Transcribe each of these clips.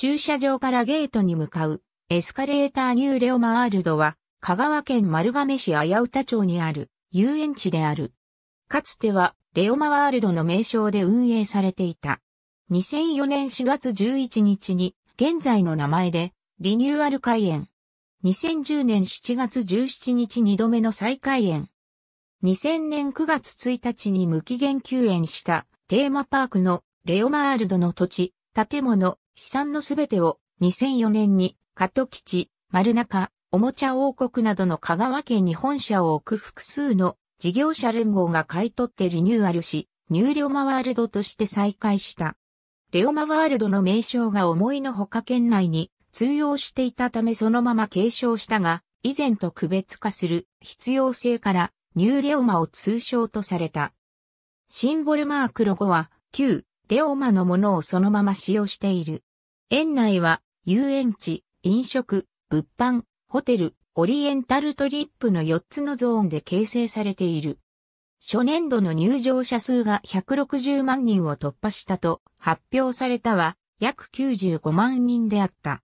駐車場からゲートに向かうエスカレーターニューレオマールドは香川県丸亀市綾歌町にある遊園地である。かつてはレオマワールドの名称で運営されていた。2004年4月11日に現在の名前でリニューアル開園。2010年7月17日2度目の再開園。2000年9月1日に無期限休園したテーマパークのレオマワールドの土地、建物、資産のすべてを2004年に加藤基地、丸中、おもちゃ王国などの香川県に本社を置く複数の事業者連合が買い取ってリニューアルし、ニューレオマワールドとして再開した。レオマワールドの名称が思いのほか県内に通用していたためそのまま継承したが、以前と区別化する必要性からニューレオマを通称とされた。シンボルマークロゴは旧レオマのものをそのまま使用している。園内は遊園地、飲食、物販、ホテル、オリエンタルトリップの4つのゾーンで形成されている。初年度の入場者数が160万人を突破したと発表されたは約95万人であった。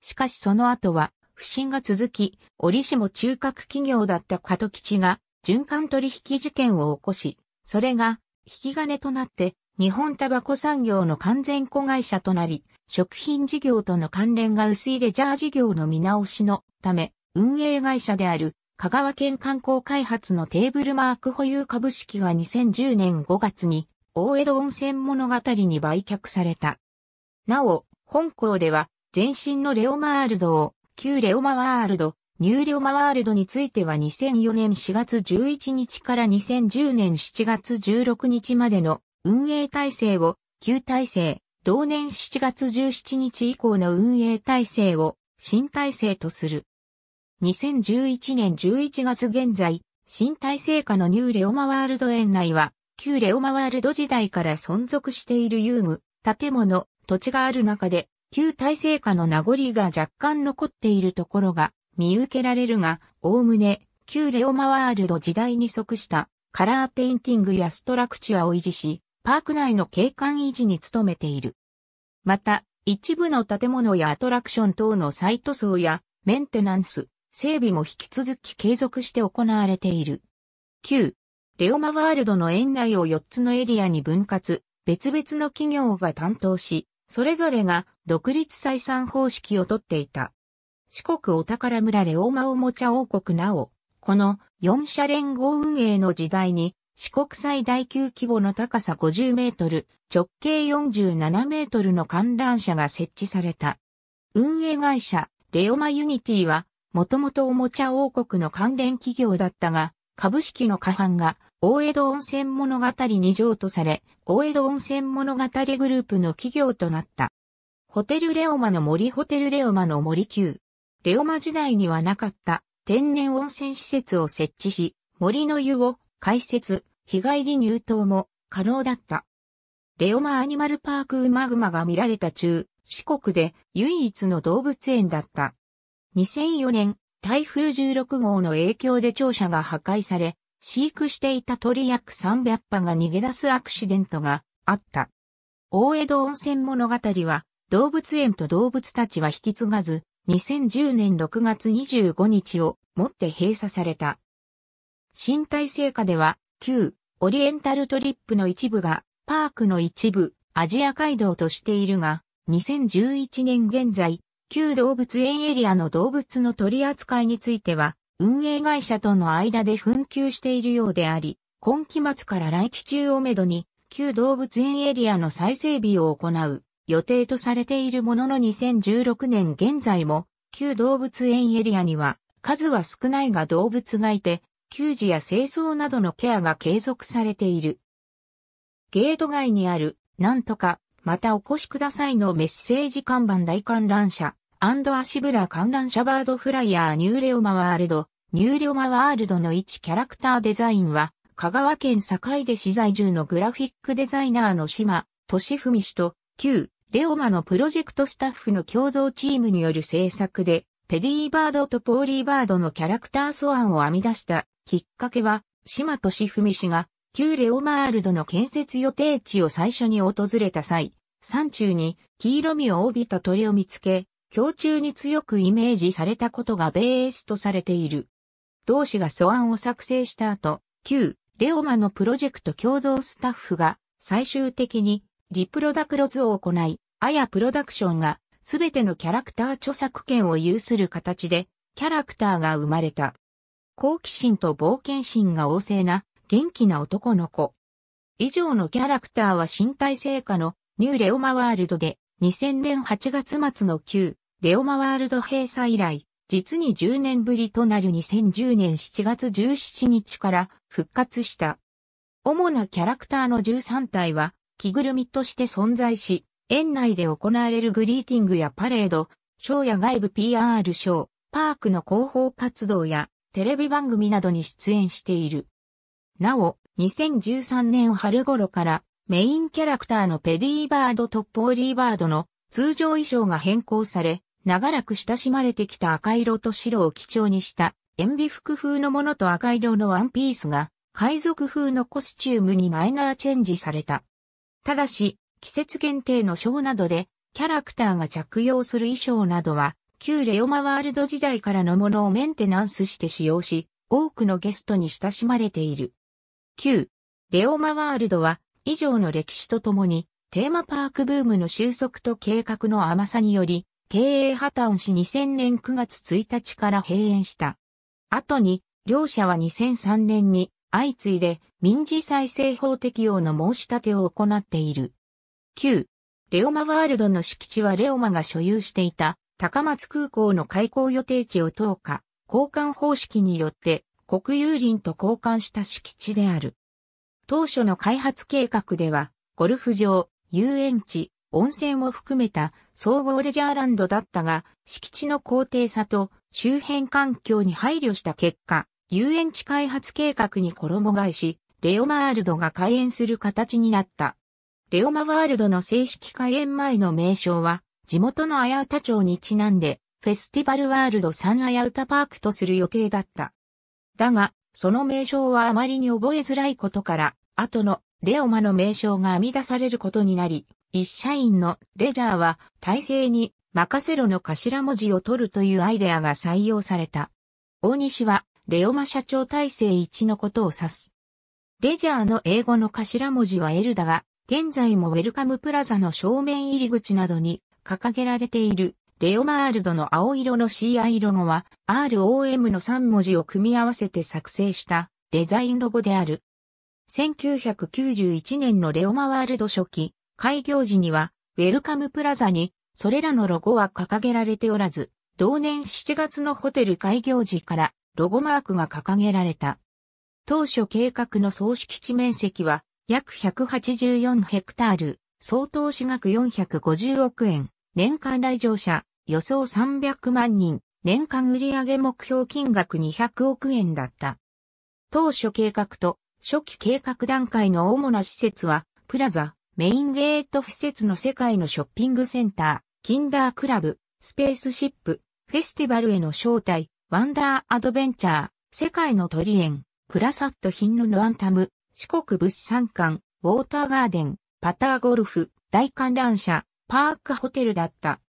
しかしその後は不振が続き、折しも中核企業だった加藤基地が循環取引事件を起こし、それが引き金となって日本タバコ産業の完全子会社となり、食品事業との関連が薄いレジャー事業の見直しのため、運営会社である香川県観光開発のテーブルマーク保有株式が2010年5月に大江戸温泉物語に売却された。なお、本校では前身のレオマワールドを旧レオマワールド、ニューレオマワールドについては2004年4月11日から2010年7月16日までの運営体制を旧体制、同年7月17日以降の運営体制を新体制とする。2011年11月現在、新体制下のニューレオマワールド園内は、旧レオマワールド時代から存続している遊具、建物、土地がある中で、旧体制下の名残が若干残っているところが見受けられるが、おおむね、旧レオマワールド時代に即したカラーペインティングやストラクチュアを維持し、パーク内の景観維持に努めている。また、一部の建物やアトラクション等の再塗装やメンテナンス、整備も引き続き継続して行われている。旧レオマワールドの園内を4つのエリアに分割、別々の企業が担当し、それぞれが独立採算方式をとっていた。四国お宝村レオマおもちゃ王国なお、この4社連合運営の時代に、四国最大級規模の高さ50メートル、直径47メートルの観覧車が設置された。運営会社、レオマユニティは、もともとおもちゃ王国の関連企業だったが、株式の過半が、大江戸温泉物語に譲渡され、大江戸温泉物語グループの企業となった。ホテルレオマの森ホテルレオマの森旧。レオマ時代にはなかった天然温泉施設を設置し、森の湯を、開設、日帰り入湯も可能だった。レオマアニマルパークウマグマが見られた中、四国で唯一の動物園だった。2004年、台風16号の影響で庁舎が破壊され、飼育していた鳥約300羽が逃げ出すアクシデントがあった。大江戸温泉物語は、動物園と動物たちは引き継がず、2010年6月25日をもって閉鎖された。新体制下では、旧オリエンタルトリップの一部が、パークの一部、アジア街道としているが、2011年現在、旧動物園エリアの動物の取り扱いについては、運営会社との間で紛糾しているようであり、今期末から来期中をめどに、旧動物園エリアの再整備を行う予定とされているものの2016年現在も、旧動物園エリアには、数は少ないが動物がいて、給仕や清掃などのケアが継続されている。ゲート外にある、なんとか、またお越しくださいのメッセージ看板大観覧車、足ブラ観覧車バードフライヤーニューレオマワールド、ニューレオマワールドの一キャラクターデザインは、香川県坂出市在住のグラフィックデザイナーの島、俊文氏と、旧、レオマのプロジェクトスタッフの共同チームによる制作で、ペディーバードとポーリーバードのキャラクター素案を編み出した。きっかけは、島俊文氏が、旧レオマワールドの建設予定地を最初に訪れた際、山中に黄色みを帯びた鳥を見つけ、胸中に強くイメージされたことがベースとされている。同氏が素案を作成した後、旧レオマのプロジェクト共同スタッフが最終的にリプロダクロズを行い、アヤプロダクションがすべてのキャラクター著作権を有する形でキャラクターが生まれた。好奇心と冒険心が旺盛な元気な男の子。以上のキャラクターは新体制下のニューレオマワールドで2000年8月末の旧レオマワールド閉鎖以来、実に10年ぶりとなる2010年7月17日から復活した。主なキャラクターの13体は着ぐるみとして存在し、園内で行われるグリーティングやパレード、ショーや外部 PR ショー、パークの広報活動やテレビ番組などに出演している。なお、2013年春頃からメインキャラクターのペディーバードとポーリーバードの通常衣装が変更され、長らく親しまれてきた赤色と白を基調にした、塩ビ服風のものと赤色のワンピースが、海賊風のコスチュームにマイナーチェンジされた。ただし、季節限定のショーなどで、キャラクターが着用する衣装などは、旧レオマワールド時代からのものをメンテナンスして使用し、多くのゲストに親しまれている。旧レオマワールドは、以上の歴史とともに、テーマパークブームの収束と計画の甘さにより、経営破綻し2000年9月1日から閉園した。後に、両社は2003年に相次いで民事再生法適用の申し立てを行っている。旧レオマワールドの敷地はレオマが所有していた高松空港の開港予定地を等価交換方式によって国有林と交換した敷地である。当初の開発計画では、ゴルフ場、遊園地、温泉を含めた総合レジャーランドだったが、敷地の高低差と周辺環境に配慮した結果、遊園地開発計画に衣替えし、レオマワールドが開園する形になった。レオマワールドの正式開園前の名称は、地元の綾歌町にちなんで、フェスティバルワールドサン綾歌パークとする予定だった。だが、その名称はあまりに覚えづらいことから、後のレオマの名称が編み出されることになり、一社員のレジャーは体制に任せろの頭文字を取るというアイデアが採用された。大西はレオマ社長体制1のことを指す。レジャーの英語の頭文字は L だが、現在もウェルカムプラザの正面入り口などに掲げられているレオマワールドの青色の CI ロゴは ROM の3文字を組み合わせて作成したデザインロゴである。1991年のレオマワールド初期、開業時には、ウェルカムプラザに、それらのロゴは掲げられておらず、同年7月のホテル開業時から、ロゴマークが掲げられた。当初計画の総敷地面積は、約184ヘクタール、総投資額450億円、年間来場者、予想300万人、年間売上目標金額200億円だった。当初計画と、初期計画段階の主な施設は、プラザ、メインゲート施設の世界のショッピングセンター、キンダークラブ、スペースシップ、フェスティバルへの招待、ワンダーアドベンチャー、世界の鳥園、プラサットヒンヌのアンタム、四国物産館、ウォーターガーデン、パターゴルフ、大観覧車、パークホテルだった。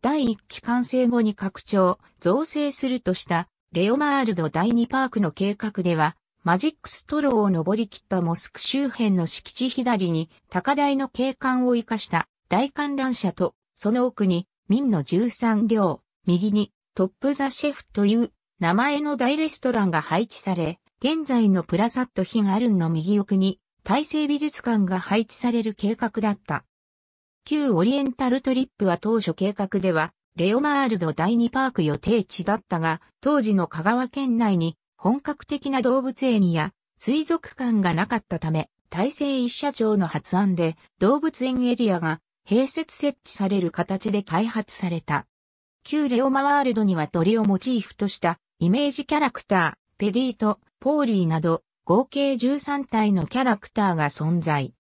第1期完成後に拡張、造成するとした、レオマールド第2パークの計画では、マジックストローを登り切ったモスク周辺の敷地左に高台の景観を生かした大観覧車と、その奥に民の13両、右にトップザシェフという名前の大レストランが配置され、現在のプラサットヒガルンの右奥に大成美術館が配置される計画だった。旧オリエンタルトリップは当初計画ではレオマワールド第2パーク予定地だったが、当時の香川県内に本格的な動物園や水族館がなかったため、体制一社長の発案で動物園エリアが併設設置される形で開発された。旧レオマワールドには鳥をモチーフとしたイメージキャラクター、ペディとポーリーなど合計13体のキャラクターが存在。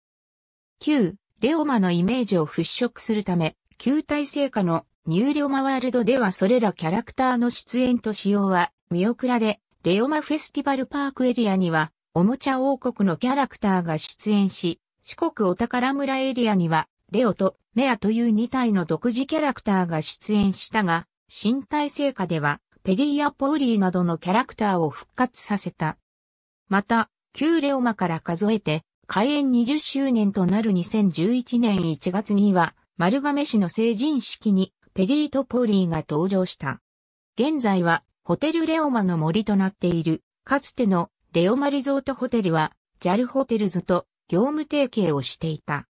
旧レオマのイメージを払拭するため、旧体制下のニューレオマワールドではそれらキャラクターの出演と使用は見送られ、レオマフェスティバルパークエリアには、おもちゃ王国のキャラクターが出演し、四国お宝村エリアには、レオとメアという2体の独自キャラクターが出演したが、新体制下では、ペディやポーリーなどのキャラクターを復活させた。また、旧レオマから数えて、開園20周年となる2011年1月には、丸亀市の成人式に、ペディとポーリーが登場した。現在は、ホテルレオマの森となっている、かつてのレオマリゾートホテルは、JAL ホテルズと業務提携をしていた。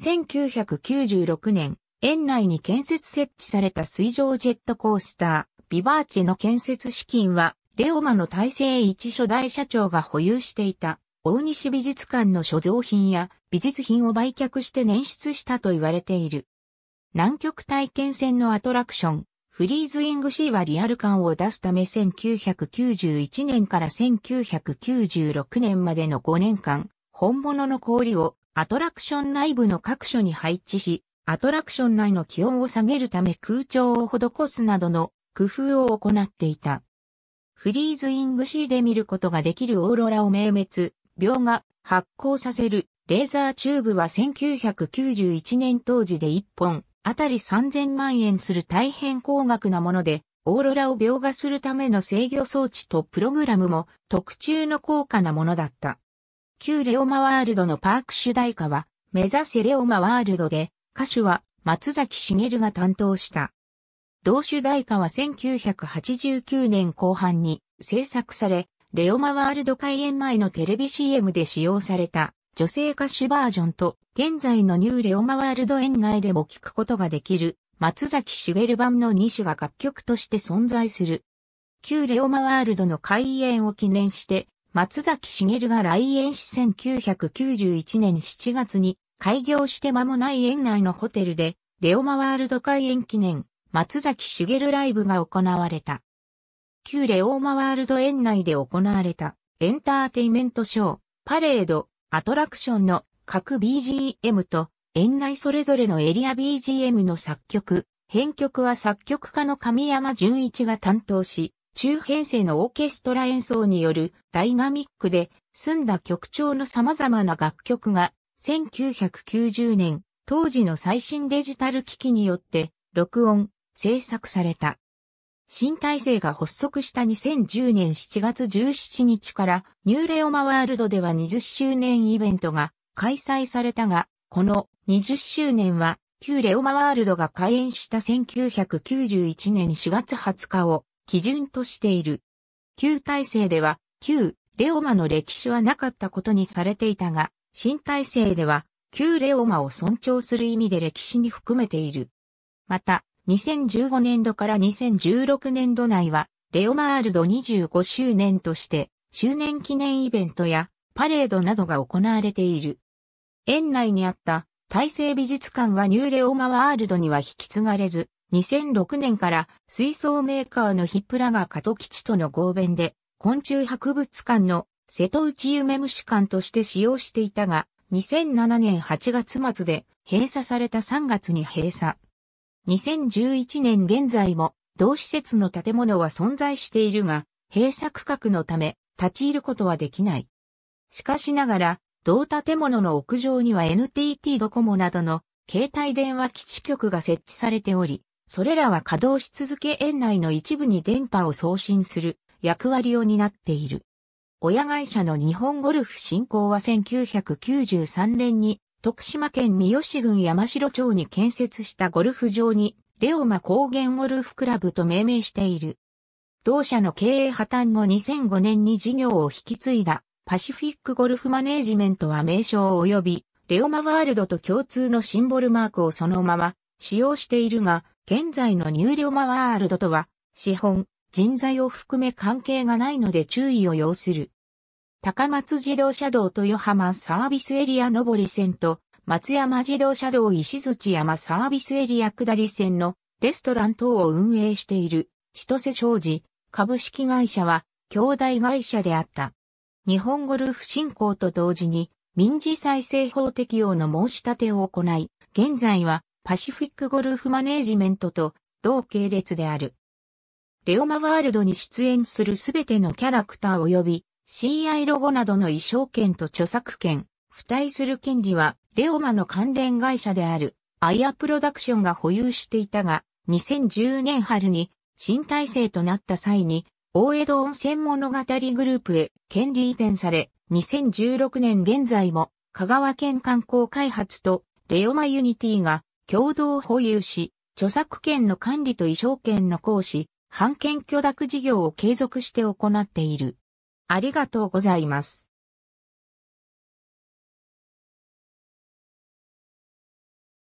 1996年、園内に建設設置された水上ジェットコースター、ビバーチェの建設資金は、レオマの大成一初代社長が保有していた、大西美術館の所蔵品や美術品を売却して捻出したと言われている。南極体験船のアトラクション、フリーズ・イング・シーはリアル感を出すため1991年から1996年までの5年間、本物の氷をアトラクション内部の各所に配置し、アトラクション内の気温を下げるため空調を施すなどの工夫を行っていた。フリーズイングシーで見ることができるオーロラを明滅、描画、発光させるレーザーチューブは1991年当時で1本あたり3000万円する大変高額なもので、オーロラを描画するための制御装置とプログラムも特注の高価なものだった。旧レオマワールドのパーク主題歌は、目指せレオマワールドで、歌手は松崎しげるが担当した。同主題歌は1989年後半に制作され、レオマワールド開園前のテレビ CM で使用された女性歌手バージョンと現在のニューレオマワールド園内でも聴くことができる松崎しげる版の2種が楽曲として存在する。旧レオマワールドの開園を記念して松崎しげるが来園し1991年7月に開業して間もない園内のホテルでレオマワールド開園記念松崎しげるライブが行われた。旧レオマワールド園内で行われたエンターテイメントショー、パレード、アトラクションの各 BGM と園内それぞれのエリア BGM の作曲、編曲は作曲家の神山純一が担当し、中編成のオーケストラ演奏によるダイナミックで澄んだ曲調の様々な楽曲が1990年当時の最新デジタル機器によって録音、制作された。新体制が発足した2010年7月17日からニューレオマワールドでは20周年イベントが開催されたが、この20周年は旧レオマワールドが開園した1991年4月20日を基準としている。旧体制では旧レオマの歴史はなかったことにされていたが、新体制では旧レオマを尊重する意味で歴史に含めている。また、2015年度から2016年度内は、レオマールド25周年として、周年記念イベントやパレードなどが行われている。園内にあった大成美術館はニューレオマワールドには引き継がれず、2006年から水槽メーカーのヒプラが加藤吉との合弁で、昆虫博物館の瀬戸内夢虫館として使用していたが、2007年8月末で閉鎖された3月に閉鎖。2011年現在も同施設の建物は存在しているが、閉鎖区画のため立ち入ることはできない。しかしながら、同建物の屋上には NTT ドコモなどの携帯電話基地局が設置されており、それらは稼働し続け園内の一部に電波を送信する役割を担っている。親会社の日本ゴルフ振興は1993年に、徳島県三好郡山城町に建設したゴルフ場にレオマ高原ゴルフクラブと命名している。同社の経営破綻後2005年に事業を引き継いだパシフィックゴルフマネージメントは名称及びレオマワールドと共通のシンボルマークをそのまま使用しているが、現在のニューレオマワールドとは資本、人材を含め関係がないので注意を要する。高松自動車道豊浜サービスエリア上り線と松山自動車道石鎚山サービスエリア下り線のレストラン等を運営している千歳商事株式会社は兄弟会社であった。日本ゴルフ振興と同時に民事再生法適用の申し立てを行い、現在はパシフィックゴルフマネージメントと同系列である。レオマワールドに出演するすべてのキャラクター及びCI ロゴなどの衣装権と著作権、付帯する権利はレオマの関連会社であるアイアプロダクションが保有していたが、2010年春に新体制となった際に、大江戸温泉物語グループへ権利移転され、2016年現在も香川県観光開発とレオマユニティが共同保有し、著作権の管理と衣装権の行使、版権許諾事業を継続して行っている。ありがとうございます。